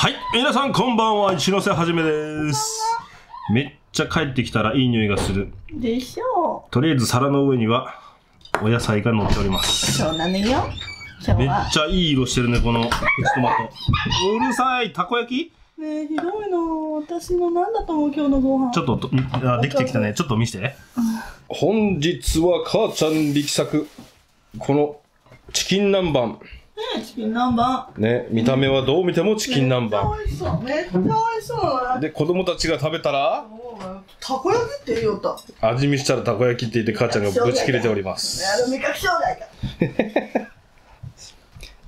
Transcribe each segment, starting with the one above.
はい、皆さんこんばんは、一ノ瀬はじめです。めっちゃ帰ってきたらいい匂いがするでしょう。とりあえず皿の上にはお野菜が乗っております。そうなのよ。めっちゃいい色してるね、このプチトマト。うるさい、たこ焼きねえ、ひどいの。私の何だと思う、今日のご飯。ちょっとできてきたね、ちょっと見せて。本日は母ちゃん力作、このチキン南蛮。チキン南蛮ね、見た目はどう見てもチキン南蛮。めっちゃ美味しそうで、子供たちが食べたらたこ焼きって言いよった。味見したらたこ焼きって言って母ちゃんがぶち切れております。味覚障害だ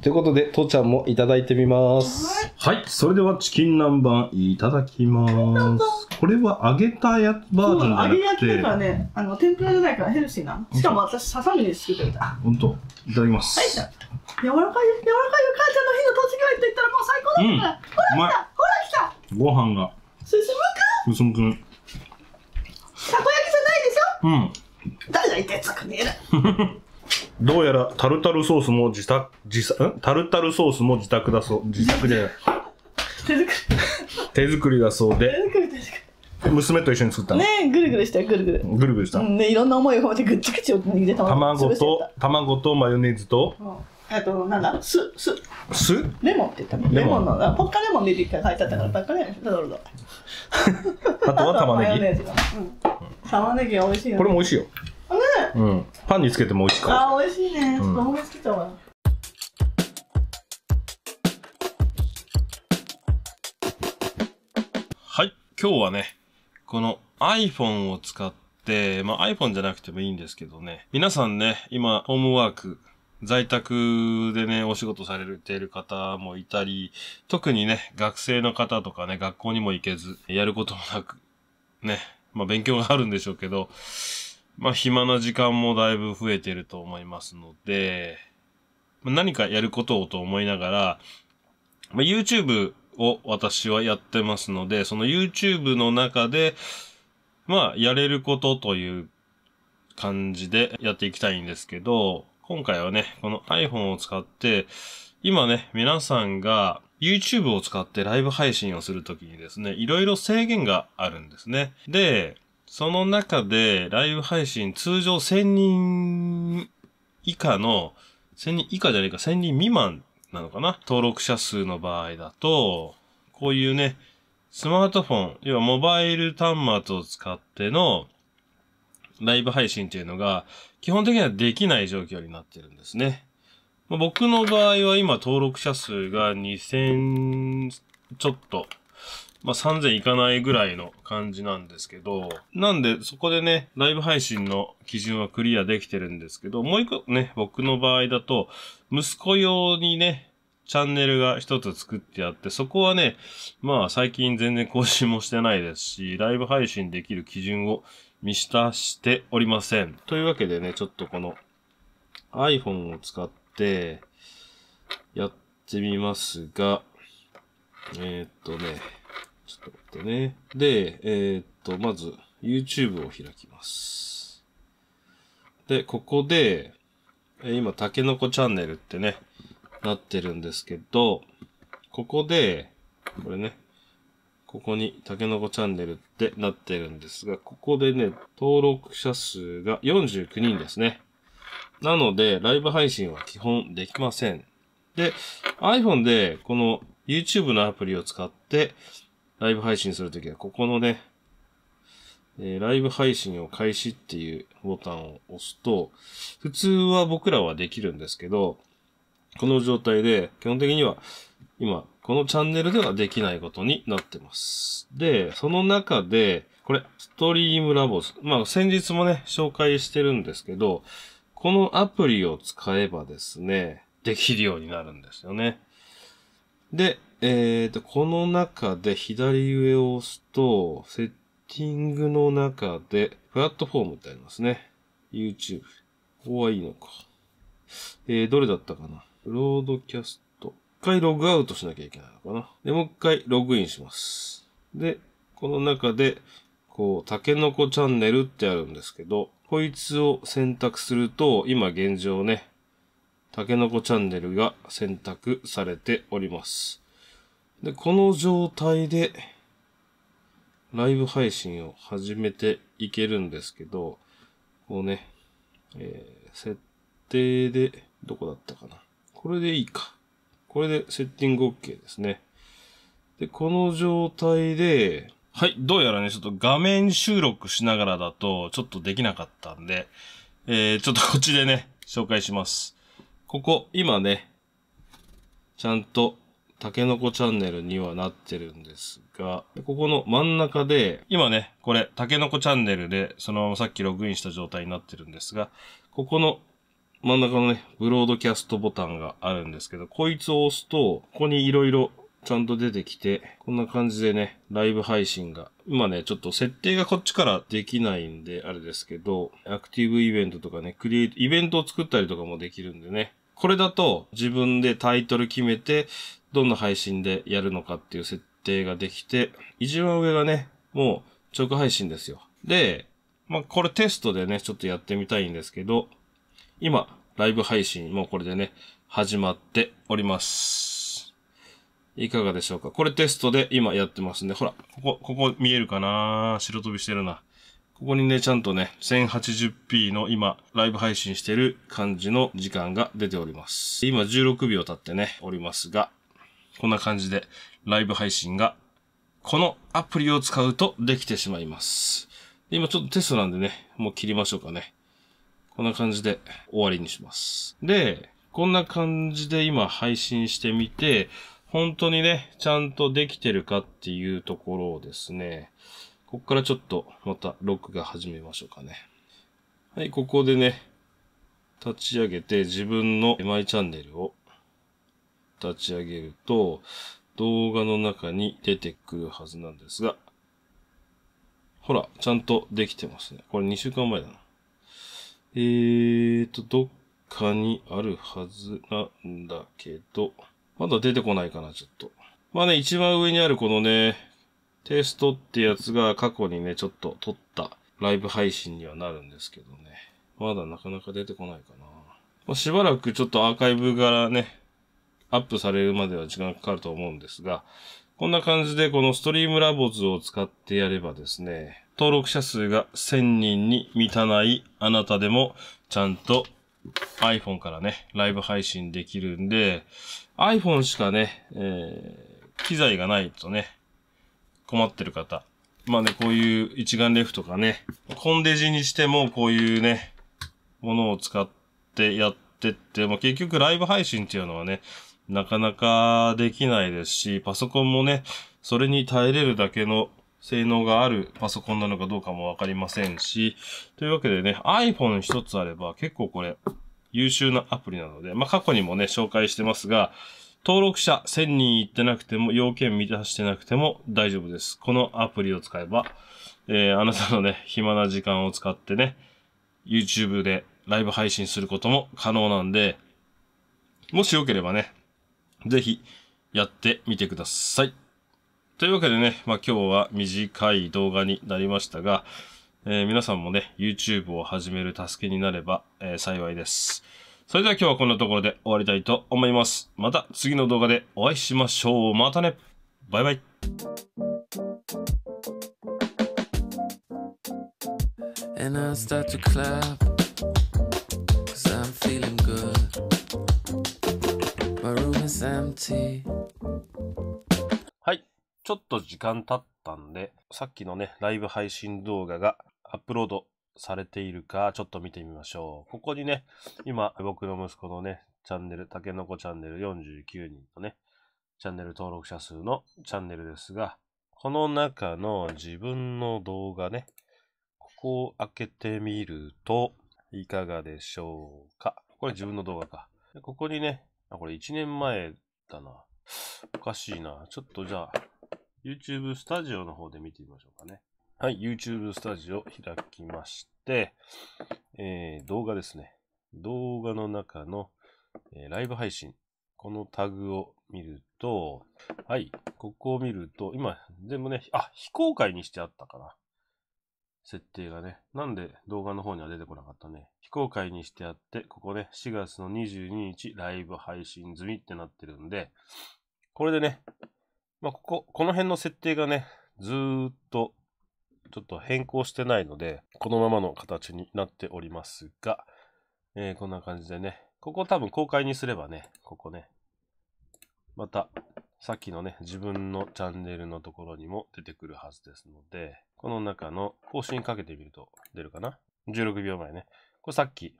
ということで、父ちゃんもいただいてみます。はい、それではチキン南蛮いただきます。これは揚げたやつバージョンじゃなくて、揚げ焼きだからね、天ぷらじゃないからヘルシーな。しかも私ささみで作ってみた。ほんと、いただきます。はい、柔らかいよ。母ちゃんの火の通し具合って言ったらもう最高だったから、ほら来たご飯が進むくん、たこ焼きじゃないでしょ。誰が言ったやつだかねえな。どうやらタルタルソースも自宅で手作りだそうで、娘と一緒に作ったのね。ぐるぐるした、ぐるぐるしたね。いろんな思いを込めてぐっちぐちを握って卵とマヨネーズと、あとなんだ、レモンって言ったの。レモンのポッカレモンで一回書いてあったから、ポッカレモンどうぞ。あとは玉ねぎ美味しいよ。これも美味しいよ。うん、パンにつけても美味しいから。美味しいね。ちょっとお米つけちゃおうかな。はい、今日はね、この iPhone を使って、まあ iPhone じゃなくてもいいんですけどね、皆さんね、今ホームワーク、在宅でね、お仕事されている方もいたり、特にね、学生の方とかね、学校にも行けず、やることもなく、ね、まあ勉強があるんでしょうけど、まあ暇な時間もだいぶ増えてると思いますので、何かやることをと思いながら、YouTube を私はやってますので、その YouTube の中で、まあやれることという感じでやっていきたいんですけど、今回はね、この iPhone を使って、今ね、皆さんが YouTube を使ってライブ配信をするときにですね、いろいろ制限があるんですね。で、その中で、ライブ配信、通常1000人未満なのかな、登録者数の場合だと、こういうね、スマートフォン、要はモバイル端末を使っての、ライブ配信っていうのが、基本的にはできない状況になってるんですね。僕の場合は今、登録者数が2000ちょっと、まあ、3000いかないぐらいの感じなんですけど、なんでそこでね、ライブ配信の基準はクリアできてるんですけど、もう一個ね、僕の場合だと、息子用にね、チャンネルが一つ作ってあって、そこはね、まあ最近全然更新もしてないですし、ライブ配信できる基準を満たしておりません。というわけでね、ちょっとこの iPhone を使ってやってみますが、ね。で、まず、YouTube を開きます。で、ここで、今、たけのこチャンネルってね、なってるんですけど、ここで、これね、ここに、たけのこチャンネルってなってるんですが、ここでね、登録者数が49人ですね。なので、ライブ配信は基本できません。で、iPhone で、この YouTube のアプリを使って、ライブ配信するときは、ここのね、ライブ配信を開始っていうボタンを押すと、普通は僕らはできるんですけど、この状態で、基本的には、今、このチャンネルではできないことになってます。で、その中で、これ、ストリームラボス。まあ、先日もね、紹介してるんですけど、このアプリを使えばですね、できるようになるんですよね。で、この中で左上を押すと、セッティングの中で、プラットフォームってありますね。YouTube。ここはいいのか。どれだったかな。ブロードキャスト。一回ログアウトしなきゃいけないのかな。で、もう一回ログインします。で、この中で、こう、たけのこチャンネルってあるんですけど、こいつを選択すると、今現状ね、たけのこチャンネルが選択されております。で、この状態でライブ配信を始めていけるんですけど、こうね、設定で、どこだったかな。これでいいか。これでセッティング OK ですね。で、この状態で、はい、どうやらね、ちょっと画面収録しながらだと、ちょっとできなかったんで、ちょっとこっちでね、紹介します。ここ、今ね、ちゃんと、たけのこチャンネルにはなってるんですが、ここの真ん中で、今ね、これ、たけのこチャンネルで、そのままさっきログインした状態になってるんですが、ここの真ん中のね、ブロードキャストボタンがあるんですけど、こいつを押すと、ここにいろいろちゃんと出てきて、こんな感じでね、ライブ配信が、今ね、ちょっと設定がこっちからできないんで、あれですけど、アクティブイベントとかね、クリエイト、イベントを作ったりとかもできるんでね、これだと自分でタイトル決めて、どんな配信でやるのかっていう設定ができて、一番上がね、もう直配信ですよ。で、まあ、これテストでね、ちょっとやってみたいんですけど、今、ライブ配信もこれでね、始まっております。いかがでしょうか？これテストで今やってますんで、ほら、ここ見えるかな？白飛びしてるな。ここにね、ちゃんとね、1080p の今、ライブ配信してる感じの時間が出ております。今16秒経ってね、おりますが、こんな感じで、ライブ配信が、このアプリを使うとできてしまいます。今ちょっとテストなんでね、もう切りましょうかね。こんな感じで終わりにします。で、こんな感じで今配信してみて、本当にね、ちゃんとできてるかっていうところをですね、ここからちょっとまた録画始めましょうかね。はい、ここでね、立ち上げて自分のマイチャンネルを立ち上げると、動画の中に出てくるはずなんですが、ほら、ちゃんとできてますね。これ2週間前だな。どっかにあるはずなんだけど、まだ出てこないかな、ちょっと。まあね、一番上にあるこのね、テストってやつが過去にね、ちょっと撮ったライブ配信にはなるんですけどね。まだなかなか出てこないかな。まあ、しばらくちょっとアーカイブからね、アップされるまでは時間かかると思うんですが、こんな感じでこのストリームラボズを使ってやればですね、登録者数が1000人に満たないあなたでもちゃんと iPhone からね、ライブ配信できるんで、iPhone しかね、機材がないとね、困ってる方。まあね、こういう一眼レフとかね、コンデジにしてもこういうね、ものを使ってやってって、まあ、結局ライブ配信っていうのはね、なかなかできないですし、パソコンもね、それに耐えれるだけの性能があるパソコンなのかどうかもわかりませんし、というわけでね、iPhone 一つあれば結構これ優秀なアプリなので、まあ、過去にもね、紹介してますが、登録者1000人いってなくても、要件満たしてなくても大丈夫です。このアプリを使えば、あなたのね、暇な時間を使ってね、YouTube でライブ配信することも可能なんで、もしよければね、ぜひやってみてください。というわけでね、まあ、今日は短い動画になりましたが、皆さんもね、YouTube を始める助けになれば、幸いです。それでは今日はこんなところで終わりたいと思います。また次の動画でお会いしましょう。またね。バイバイ。And I start to clap, 'cause I'm feeling good. My room is empty. はい。ちょっと時間経ったんで、さっきのね、ライブ配信動画がアップロードされているか、ちょっと見てみましょう。ここにね、今、僕の息子のね、チャンネル、たけのこチャンネル49人のね、チャンネル登録者数のチャンネルですが、この中の自分の動画ね、ここを開けてみると、いかがでしょうか。これ自分の動画か。でここにね、あ、これ1年前だな。おかしいな。ちょっとじゃあ、YouTube スタジオの方で見てみましょうかね。はい、YouTube スタジオ開きまして、動画ですね。動画の中の、ライブ配信。このタグを見ると、はい、ここを見ると、今、全部ね、あ、非公開にしてあったかな。設定がね。なんで動画の方には出てこなかったね。非公開にしてあって、ここね、4月の22日ライブ配信済みってなってるんで、これでね、まあ、この辺の設定がね、ずーっとちょっと変更してないので、このままの形になっておりますが、こんな感じでね、ここ多分公開にすればね、ここね、またさっきのね、自分のチャンネルのところにも出てくるはずですので、この中の更新かけてみると出るかな。16秒前ね。これさっき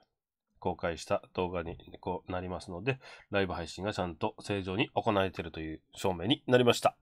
公開した動画にこうなりますので、ライブ配信がちゃんと正常に行えているという証明になりました。